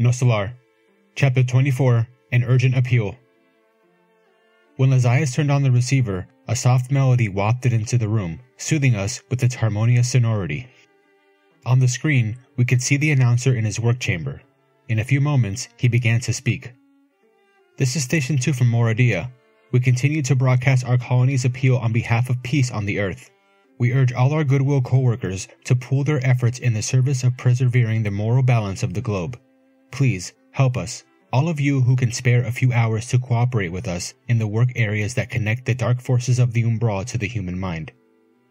Nosso Lar, Chapter 24, An Urgent Appeal. When Lazius turned on the receiver, a soft melody wafted into the room, soothing us with its harmonious sonority. On the screen, we could see the announcer in his work chamber. In a few moments, he began to speak. "This is Station 2 from Moradia. We continue to broadcast our colony's appeal on behalf of peace on the Earth. We urge all our goodwill co-workers to pool their efforts in the service of preserving the moral balance of the globe. Please, help us, all of you who can spare a few hours to cooperate with us in the work areas that connect the dark forces of the Umbra to the human mind.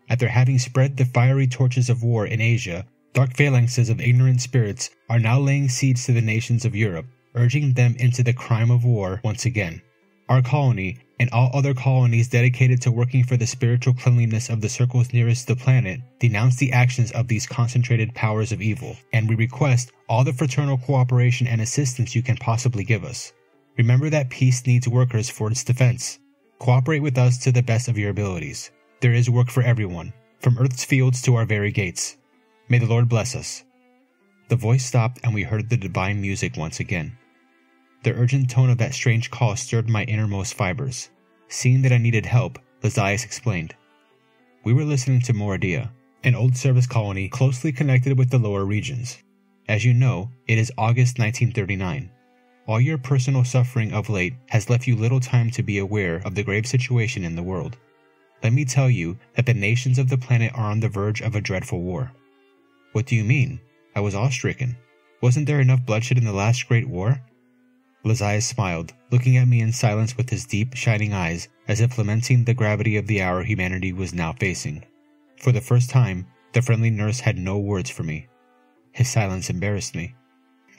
After having spread the fiery torches of war in Asia, dark phalanxes of ignorant spirits are now laying siege to the nations of Europe, urging them into the crime of war once again. Our colony, and all other colonies dedicated to working for the spiritual cleanliness of the circles nearest the planet, denounce the actions of these concentrated powers of evil, and we request all the fraternal cooperation and assistance you can possibly give us. Remember that peace needs workers for its defense. Cooperate with us to the best of your abilities. There is work for everyone, from Earth's fields to our very gates. May the Lord bless us." The voice stopped, and we heard the divine music once again. The urgent tone of that strange call stirred my innermost fibers. Seeing that I needed help, Lazarus explained. We were listening to Moradia, an old service colony closely connected with the lower regions. As you know, it is August 1939. All your personal suffering of late has left you little time to be aware of the grave situation in the world. Let me tell you that the nations of the planet are on the verge of a dreadful war. "What do you mean?" I was awestricken. "Wasn't there enough bloodshed in the last great war?" Lazaya smiled, looking at me in silence with his deep, shining eyes, as if lamenting the gravity of the hour humanity was now facing. For the first time, the friendly nurse had no words for me. His silence embarrassed me.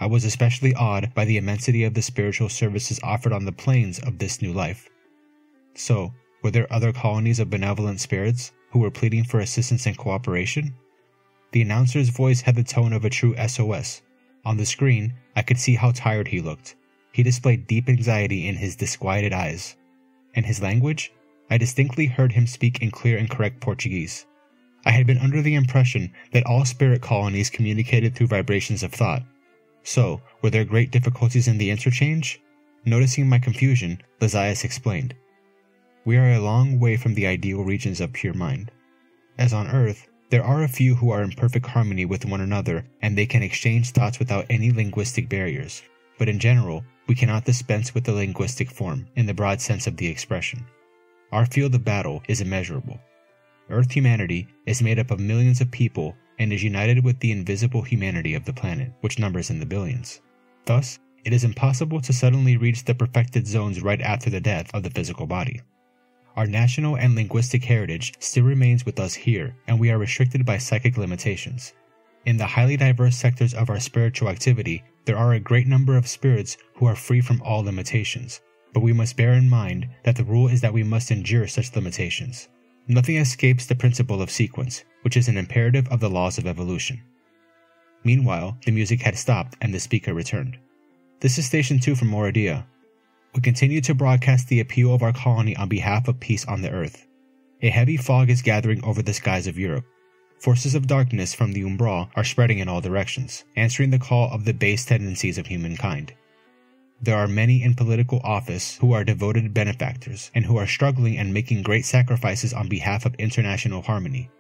I was especially awed by the immensity of the spiritual services offered on the plains of this new life. So, were there other colonies of benevolent spirits who were pleading for assistance and cooperation? The announcer's voice had the tone of a true S.O.S. On the screen, I could see how tired he looked. He displayed deep anxiety in his disquieted eyes. In his language, I distinctly heard him speak in clear and correct Portuguese. I had been under the impression that all spirit colonies communicated through vibrations of thought. So, were there great difficulties in the interchange? Noticing my confusion, Lazius explained. "We are a long way from the ideal regions of pure mind. As on Earth, there are a few who are in perfect harmony with one another, and they can exchange thoughts without any linguistic barriers. But in general, we cannot dispense with the linguistic form, in the broad sense of the expression. Our field of battle is immeasurable. Earth humanity is made up of millions of people and is united with the invisible humanity of the planet, which numbers in the billions. Thus, it is impossible to suddenly reach the perfected zones right after the death of the physical body. Our national and linguistic heritage still remains with us here, and we are restricted by psychic limitations. In the highly diverse sectors of our spiritual activity, there are a great number of spirits who are free from all limitations, but we must bear in mind that the rule is that we must endure such limitations. Nothing escapes the principle of sequence, which is an imperative of the laws of evolution." Meanwhile, the music had stopped and the speaker returned. "This is Station 2 from Moradia. We continue to broadcast the appeal of our colony on behalf of peace on the Earth. A heavy fog is gathering over the skies of Europe. Forces of darkness from the Umbra are spreading in all directions, answering the call of the base tendencies of humankind. There are many in political office who are devoted benefactors, and who are struggling and making great sacrifices on behalf of international harmony.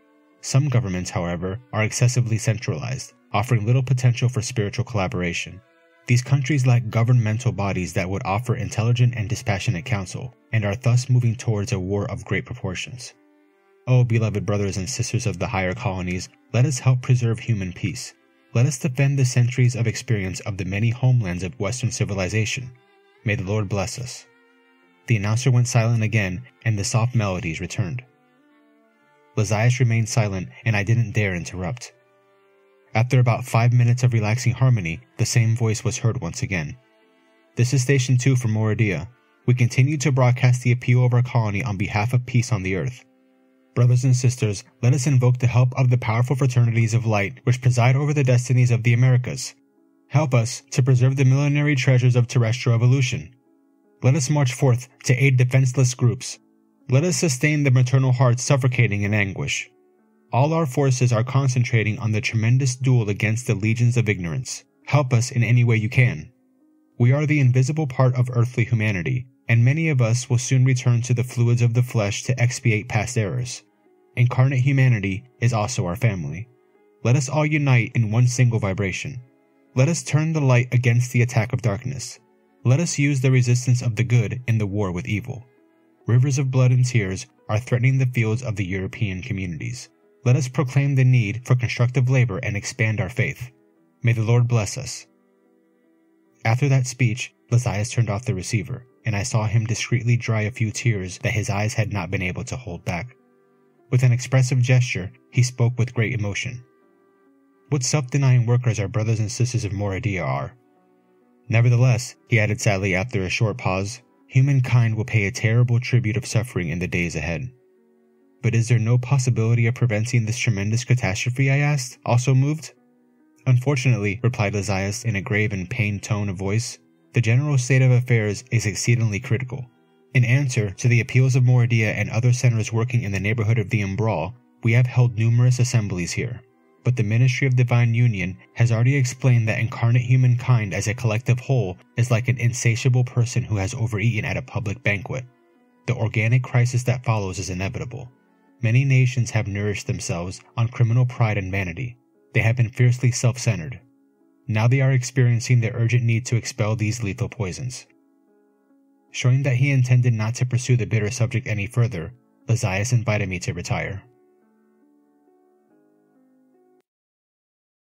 Some governments, however, are excessively centralized, offering little potential for spiritual collaboration. These countries lack governmental bodies that would offer intelligent and dispassionate counsel, and are thus moving towards a war of great proportions. Oh, beloved brothers and sisters of the higher colonies, let us help preserve human peace. Let us defend the centuries of experience of the many homelands of Western civilization. May the Lord bless us." The announcer went silent again, and the soft melodies returned. Lazias remained silent, and I didn't dare interrupt. After about 5 minutes of relaxing harmony, the same voice was heard once again. "This is Station 2 from Moradia. We continue to broadcast the appeal of our colony on behalf of peace on the Earth. Brothers and sisters, let us invoke the help of the powerful fraternities of light which preside over the destinies of the Americas. Help us to preserve the millenary treasures of terrestrial evolution. Let us march forth to aid defenseless groups. Let us sustain the maternal heart suffocating in anguish. All our forces are concentrating on the tremendous duel against the legions of ignorance. Help us in any way you can. We are the invisible part of earthly humanity, and many of us will soon return to the fluids of the flesh to expiate past errors. Incarnate humanity is also our family. Let us all unite in one single vibration. Let us turn the light against the attack of darkness. Let us use the resistance of the good in the war with evil. Rivers of blood and tears are threatening the fields of the European communities. Let us proclaim the need for constructive labor and expand our faith. May the Lord bless us. After that speech, Lazias turned off the receiver, and I saw him discreetly dry a few tears that his eyes had not been able to hold back. With an expressive gesture, he spoke with great emotion. What self-denying workers our brothers and sisters of Moradia are. Nevertheless, he added sadly after a short pause, humankind will pay a terrible tribute of suffering in the days ahead. But is there no possibility of preventing this tremendous catastrophe, I asked, also moved? Unfortunately, replied Lazias in a grave and pained tone of voice, the general state of affairs is exceedingly critical. In answer to the appeals of Moradia and other centers working in the neighborhood of the Umbra, we have held numerous assemblies here. But the Ministry of Divine Union has already explained that incarnate humankind as a collective whole is like an insatiable person who has overeaten at a public banquet. The organic crisis that follows is inevitable. Many nations have nourished themselves on criminal pride and vanity. They have been fiercely self-centered. Now they are experiencing the urgent need to expel these lethal poisons. Showing that he intended not to pursue the bitter subject any further, Lazias invited me to retire.